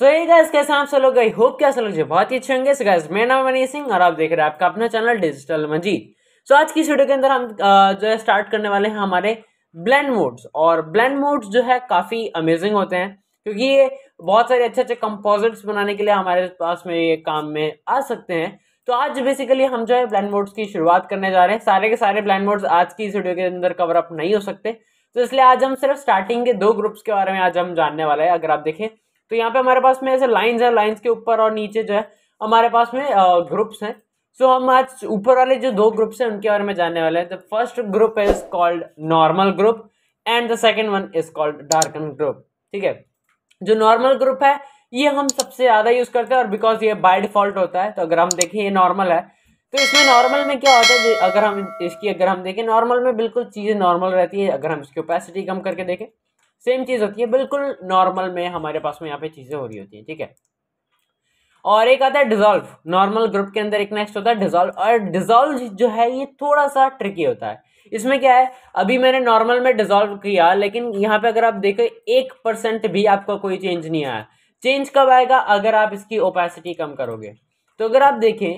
सो ये गाइस कैसे आप सब लोग, आई होप कि आप सब लोग जो बहुत ही अच्छे होंगे। सो गाइस मेरा नाम मनीष सिंह और आप देख रहे हैं आपका अपना चैनल डिजिटल मंजीत। सो आज की वीडियो के अंदर हम जो है स्टार्ट करने वाले हैं हमारे ब्लेंड मोड्स। और ब्लेंड मोड्स जो है काफ़ी अमेजिंग होते हैं क्योंकि ये बहुत सारे अच्छे अच्छे कंपोजिट्स बनाने के लिए हमारे पास में ये काम में आ सकते हैं। तो आज बेसिकली हम जो है ब्लेंड मोड्स की शुरुआत करने जा रहे हैं। सारे के सारे ब्लेंड मोड्स आज की इस वीडियो के अंदर कवर अप नहीं हो सकते, तो इसलिए आज हम सिर्फ स्टार्टिंग के दो ग्रुप्स के बारे में आज हम जानने वाले हैं। अगर आप देखें तो यहाँ पे हमारे पास में ऐसे लाइंस है, लाइंस के ऊपर और नीचे जो है हमारे पास में ग्रुप्स हैं। सो हम आज ऊपर वाले जो दो ग्रुप्स हैं उनके बारे में जानने वाले हैं। The first group is called normal group and the second one is called darken group. ठीक है, जो नॉर्मल ग्रुप है ये हम सबसे ज़्यादा यूज़ करते हैं और बिकॉज ये बाय डिफॉल्ट होता है। तो अगर हम देखें ये नॉर्मल है तो इसमें नॉर्मल में क्या होता है, अगर हम देखें नॉर्मल में बिल्कुल चीज़ें नॉर्मल रहती है। अगर हम इसकी ओपेसिटी कम करके देखें सेम चीज़ होती है, बिल्कुल नॉर्मल में हमारे पास में यहाँ पे चीज़ें हो रही होती हैं। ठीक है, और एक आता है डिजॉल्व। नॉर्मल ग्रुप के अंदर एक नेक्स्ट होता है डिजॉल्व, और डिजॉल्व जो है ये थोड़ा सा ट्रिकी होता है। इसमें क्या है, अभी मैंने नॉर्मल में डिजॉल्व किया लेकिन यहाँ पे अगर आप देखो 1% भी आपका कोई चेंज नहीं आया। चेंज कब आएगा, अगर आप इसकी ओपेसिटी कम करोगे। तो अगर आप देखें,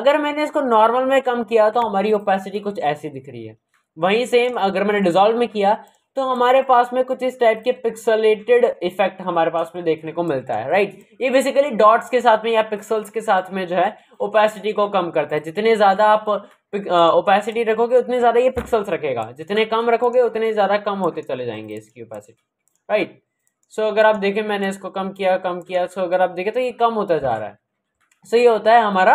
अगर मैंने इसको नॉर्मल में कम किया तो हमारी ओपेसिटी कुछ ऐसी दिख रही है। वहीं सेम अगर मैंने डिजॉल्व में किया तो हमारे पास में कुछ इस टाइप के पिक्सलेटेड इफेक्ट हमारे पास में देखने को मिलता है। राइट, ये बेसिकली डॉट्स के साथ में या पिक्सल्स के साथ में जो है ओपेसिटी को कम करता है। जितने ज़्यादा आप ओपेसिटी रखोगे उतने ज़्यादा ये पिक्सल्स रखेगा, जितने कम रखोगे उतने ज़्यादा कम होते चले जाएंगे इसकी ओपेसिटी। राइट, सो अगर आप देखें मैंने इसको कम किया। सो अगर आप देखें तो ये कम होता जा रहा है। सो ये होता है हमारा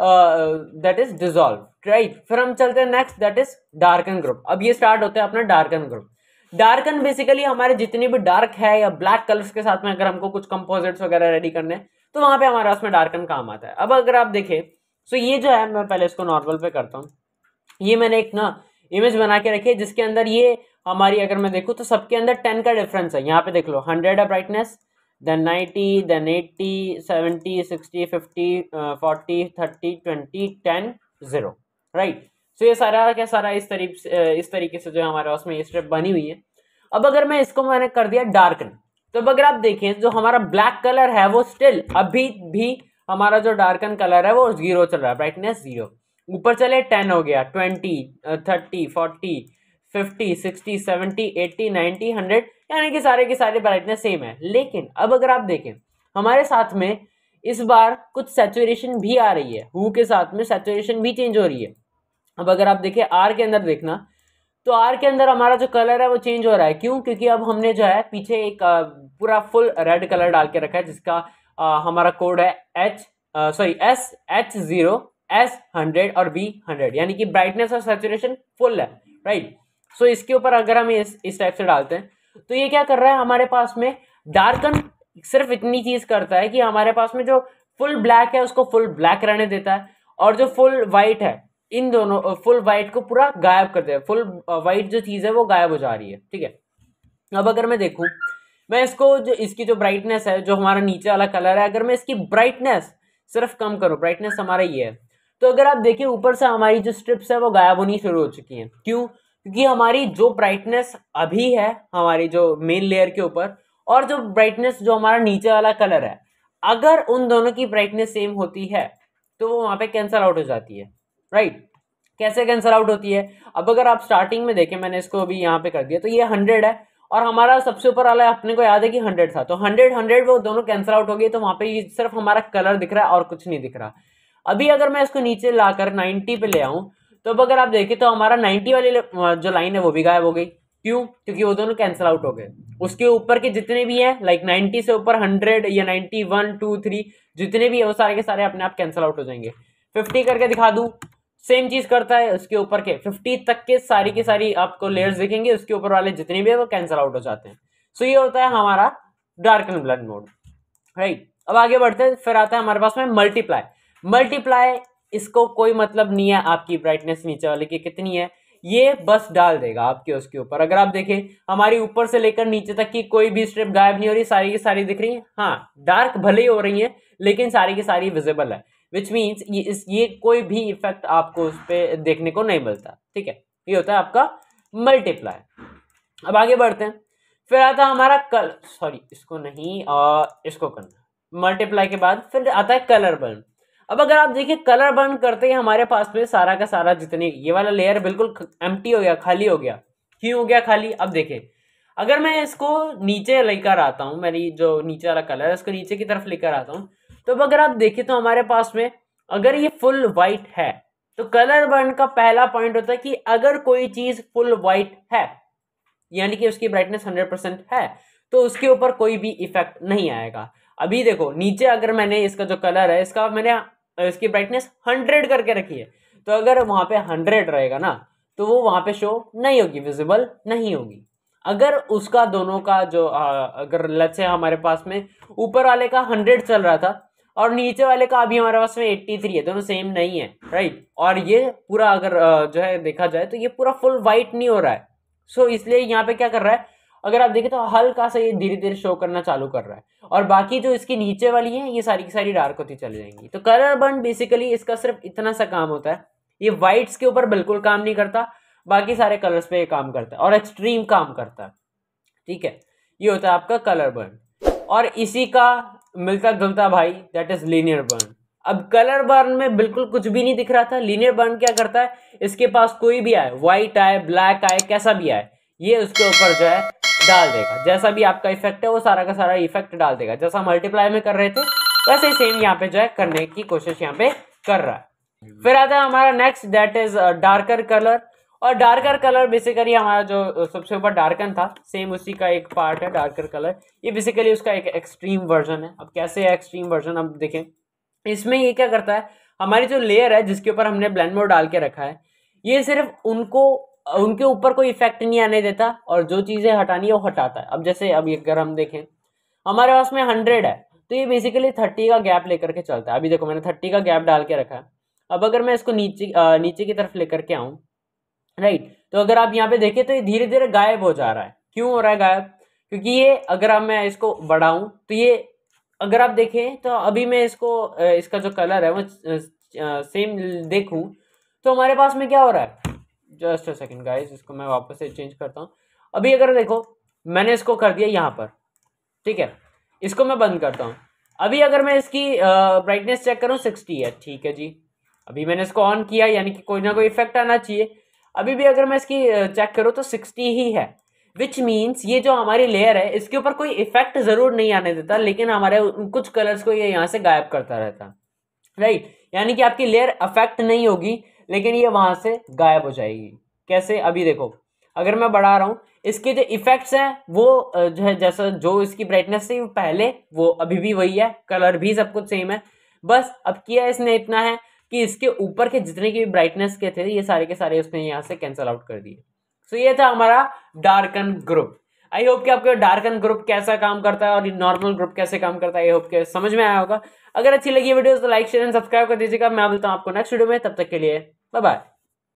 दैट इज डिजॉल्व। राइट, फिर हम चलते हैं next, that is darken group. अब ये स्टार्ट होता है अपना डार्कन ग्रुप। डार्कन बेसिकली हमारे जितने भी डार्क है या ब्लैक कलर्स के साथ में अगर हमको कुछ कंपोजिट्स वगैरह रेडी करने हैं तो वहाँ पे हमारा उसमें डार्कन काम आता है। अब अगर आप देखें तो ये जो है, मैं पहले इसको नॉर्मल पे करता हूँ। ये मैंने एक ना इमेज बना के रखी है जिसके अंदर ये हमारी, अगर मैं देखूँ तो सबके अंदर 10 का डिफरेंस है। यहाँ पे देख लो 100 है brightness, then 90, then 80, 70, 60, 50, 40, 30, 20, 10, 0। Right, so ये सारा क्या सारा इस तरीके से जो है हमारे पास में ये स्ट्रिप बनी हुई है। अब अगर मैं इसको मैंने कर दिया डार्कन, तो अब अगर आप देखें जो हमारा ब्लैक कलर है वो स्टिल अभी भी हमारा जो डार्कन कलर है वो 0 चल रहा है, ब्राइटनेस 0। ऊपर चले 10 हो गया, 20, 30, 40, 50, 60, 70, 80, 90, 100, यानी कि सारे के सारे ब्राइटनेस सेम है। लेकिन अब अगर आप देखें हमारे साथ में इस बार कुछ सैचुरेशन भी आ रही है, हू के साथ में सैचुरेशन भी चेंज हो रही है। अब अगर आप देखें आर के अंदर देखना तो आर के अंदर हमारा जो कलर है वो चेंज हो रहा है। क्यों? क्योंकि अब हमने जो है पीछे एक पूरा फुल रेड कलर डाल के रखा है जिसका हमारा कोड है S H 0 S 100 और B 100, यानी कि ब्राइटनेस और सैचुरेशन फुल है। राइट, सो इसके ऊपर अगर हम इस टाइप से डालते हैं तो ये क्या कर रहा है, हमारे पास में डार्कन सिर्फ इतनी चीज़ करता है कि हमारे पास में जो फुल ब्लैक है उसको फुल ब्लैक रहने देता है और जो फुल वाइट है, इन दोनों फुल वाइट को पूरा गायब कर दिया। फुल वाइट जो चीज़ है वो गायब हो जा रही है। ठीक है, अब अगर मैं देखूं, मैं इसको जो इसकी जो ब्राइटनेस है, जो हमारा नीचे वाला कलर है, अगर मैं इसकी ब्राइटनेस सिर्फ कम करूं, ब्राइटनेस हमारा ये है, तो अगर आप देखिए ऊपर से हमारी जो स्ट्रिप्स है वो गायब होनी शुरू हो चुकी हैं। क्यों? क्योंकि हमारी जो ब्राइटनेस अभी है हमारी जो मेन लेयर के ऊपर और जो ब्राइटनेस जो हमारा नीचे वाला कलर है, अगर उन दोनों की ब्राइटनेस सेम होती है तो वो वहाँ पर कैंसल आउट हो जाती है। राइट, कैसे कैंसल आउट होती है? अब अगर आप स्टार्टिंग में देखें, मैंने इसको अभी यहाँ पे कर दिया तो ये 100 है और हमारा सबसे ऊपर वाला अपने को याद है कि 100 था, तो 100 वो दोनों कैंसल आउट हो गए। तो वहाँ पे ये सिर्फ हमारा कलर दिख रहा है और कुछ नहीं दिख रहा। अभी अगर मैं इसको नीचे लाकर 90 पे ले आऊँ तो अब अगर आप देखें तो हमारा 90 वाली जो लाइन है वो भी गायब हो गई। क्यों? क्योंकि वो दोनों कैंसल आउट हो गए। उसके ऊपर के जितने भी हैं, लाइक 90 से ऊपर 100 या 91, 2, 3 जितने भी है वो सारे के सारे अपने आप कैंसल आउट हो जाएंगे। 50 करके दिखा दूँ, सेम चीज़ करता है। उसके ऊपर के 50 तक के सारी की सारी आपको लेयर्स दिखेंगे, उसके ऊपर वाले जितने भी है वो कैंसल आउट हो जाते हैं। सो ये होता है हमारा डार्कन ब्लेंड मोड। राइट, अब आगे बढ़ते हैं। फिर आता है हमारे पास में मल्टीप्लाई। मल्टीप्लाई इसको कोई मतलब नहीं है आपकी ब्राइटनेस नीचे वाले की कितनी है, ये बस डाल देगा आपके उसके ऊपर। अगर आप देखें हमारी ऊपर से लेकर नीचे तक की कोई भी स्ट्रिप गायब नहीं हो रही, सारी की सारी दिख रही है। हाँ, डार्क भले ही हो रही है लेकिन सारी की सारी विजिबल है, विच मीन्स ये कोई भी इफेक्ट आपको उस पर देखने को नहीं मिलता। ठीक है, ये होता है आपका मल्टीप्लाई। अब आगे बढ़ते हैं। फिर आता है हमारा कलर, इसको करना मल्टीप्लाई के बाद फिर आता है कलर बर्न। अब अगर आप देखिए कलर बर्न करते ही हमारे पास में सारा का सारा जितनी ये वाला लेयर बिल्कुल एम्प्टी हो गया, खाली हो गया। क्यों हो गया खाली? अब देखिए अगर मैं इसको नीचे लेकर आता हूँ, मेरी जो नीचे वाला कलर है इसको नीचे की तरफ लेकर आता हूँ, तो अब अगर आप देखिए तो हमारे पास में अगर ये फुल वाइट है तो कलर बर्न का पहला पॉइंट होता है कि अगर कोई चीज फुल वाइट है यानी कि उसकी ब्राइटनेस 100% है तो उसके ऊपर कोई भी इफेक्ट नहीं आएगा। अभी देखो नीचे अगर मैंने इसका जो कलर है इसका मैंने इसकी ब्राइटनेस 100 करके रखी है, तो अगर वहां पे 100 रहेगा ना तो वो वहां पे शो नहीं होगी, विजिबल नहीं होगी। अगर उसका दोनों का जो अगर लेट्स से हमारे पास में ऊपर वाले का 100 चल रहा था और नीचे वाले का अभी हमारे पास में 83 है, दोनों सेम नहीं है, राइट। और ये पूरा अगर जो है देखा जाए तो ये पूरा फुल वाइट नहीं हो रहा है, सो इसलिए यहाँ पे क्या कर रहा है अगर आप देखें तो हल्का सा ये धीरे धीरे शो करना चालू कर रहा है और बाकी जो इसकी नीचे वाली है ये सारी की सारी डार्क होती चली जाएंगी। तो कलर बर्न बेसिकली इसका सिर्फ इतना सा काम होता है, ये वाइट्स के ऊपर बिल्कुल काम नहीं करता, बाकी सारे कलर्स पे ये काम करता है और एक्सट्रीम काम करता है, ठीक है। ये होता है आपका कलर बर्न और इसी का मिलता जुलता भाई दैट इज लीनियर बर्न। अब कलर बर्न में बिल्कुल कुछ भी नहीं दिख रहा था, लीनियर बर्न क्या करता है इसके पास कोई भी आए, व्हाइट आए, ब्लैक आए, कैसा भी आए, ये उसके ऊपर जो है डाल देगा। जैसा भी आपका इफेक्ट है वो सारा का सारा इफेक्ट डाल देगा। जैसा मल्टीप्लाई में कर रहे थे वैसे ही सेम यहाँ पे जो है करने की कोशिश यहाँ पे कर रहा है। फिर आता है हमारा next that is darker colour. और डार्कर कलर बेसिकली हमारा जो सबसे ऊपर डार्कन था सेम उसी का एक पार्ट है डार्कर कलर, ये बेसिकली उसका एक एक्सट्रीम वर्जन है। अब कैसे है एक्सट्रीम वर्जन अब देखें, इसमें ये क्या करता है हमारी जो लेयर है जिसके ऊपर हमने ब्लेंड मोड डाल के रखा है ये सिर्फ उनके ऊपर कोई इफेक्ट नहीं आने देता और जो चीज़ें हटानी है वो हटाता है। अब जैसे अब अगर हम देखें हमारे पास में 100 है तो ये बेसिकली 30 का गैप लेकर के चलता है। अभी देखो मैंने 30 का गैप डाल के रखा है, अब अगर मैं इसको नीचे की तरफ लेकर के आऊँ, राइट, तो अगर आप यहाँ पे देखें तो ये धीरे धीरे गायब हो जा रहा है। क्यों हो रहा है गायब? क्योंकि ये अगर आप मैं इसको बढ़ाऊं तो ये अगर आप देखें तो अभी मैं इसको इसका जो कलर है वो सेम देखूं तो हमारे पास में क्या हो रहा है, जस्ट अ सेकंड गाइस इसको मैं वापस से चेंज करता हूँ। अभी अगर देखो मैंने इसको कर दिया यहाँ पर, ठीक है, इसको मैं बंद करता हूँ। अभी अगर मैं इसकी ब्राइटनेस चेक करूँ 60 है, ठीक है जी। अभी मैंने इसको ऑन किया यानी कि कोई ना कोई इफेक्ट आना चाहिए, अभी भी अगर मैं इसकी चेक करूँ तो 60 ही है, विच मीन्स ये जो हमारी लेयर है इसके ऊपर कोई इफेक्ट ज़रूर नहीं आने देता लेकिन हमारे कुछ कलर्स को ये यहाँ से गायब करता रहता, राइट। यानी कि आपकी लेयर अफेक्ट नहीं होगी लेकिन ये वहाँ से गायब हो जाएगी। कैसे? अभी देखो अगर मैं बढ़ा रहा हूँ इसके जो इफेक्ट्स हैं वो जो है जैसा जो इसकी ब्राइटनेस थी पहले वो अभी भी वही है, कलर भी सब कुछ सेम है, बस अब किया इसने इतना है कि इसके ऊपर के जितने की भी ब्राइटनेस के थे ये सारे के सारे उसने यहाँ से कैंसिल आउट कर दिए। सो ये था हमारा डार्कन ग्रुप। आई होप कि आपको डार्कन ग्रुप कैसा काम करता है और नॉर्मल ग्रुप कैसे काम करता है आई होप कि समझ में आया होगा। अगर अच्छी लगी वीडियो तो लाइक शेयर एंड सब्सक्राइब कर दीजिएगा। मैं मिलता हूँ आपको नेक्स्ट वीडियो में, तब तक के लिए बाय बाय।